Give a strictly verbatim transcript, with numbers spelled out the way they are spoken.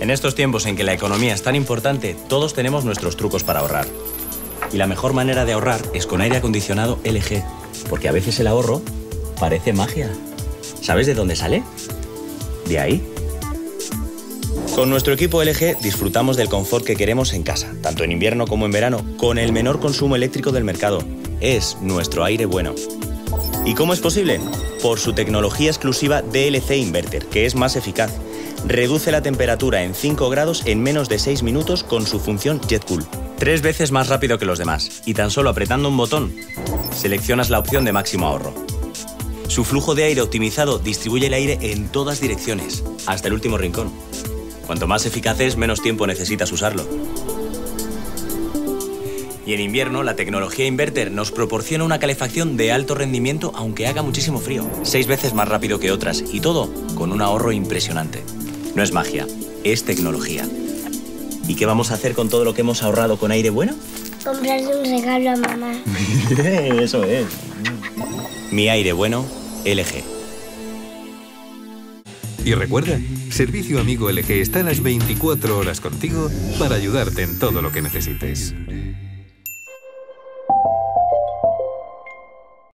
En estos tiempos en que la economía es tan importante, todos tenemos nuestros trucos para ahorrar. Y la mejor manera de ahorrar es con aire acondicionado L G, porque a veces el ahorro parece magia. ¿Sabes de dónde sale? De ahí. Con nuestro equipo L G disfrutamos del confort que queremos en casa, tanto en invierno como en verano, con el menor consumo eléctrico del mercado. Es nuestro aire bueno. ¿Y cómo es posible? Por su tecnología exclusiva D L C Inverter, que es más eficaz. Reduce la temperatura en cinco grados en menos de seis minutos con su función Jet Cool. Tres veces más rápido que los demás, y tan solo apretando un botón, seleccionas la opción de máximo ahorro. Su flujo de aire optimizado distribuye el aire en todas direcciones, hasta el último rincón. Cuanto más eficaz es, menos tiempo necesitas usarlo. Y en invierno, la tecnología Inverter nos proporciona una calefacción de alto rendimiento aunque haga muchísimo frío. Seis veces más rápido que otras, y todo con un ahorro impresionante. No es magia, es tecnología. ¿Y qué vamos a hacer con todo lo que hemos ahorrado con aire bueno? Comprarle un regalo a mamá. Eso es. Mi aire bueno, L G. Y recuerda, Servicio Amigo L G está a las veinticuatro horas contigo para ayudarte en todo lo que necesites.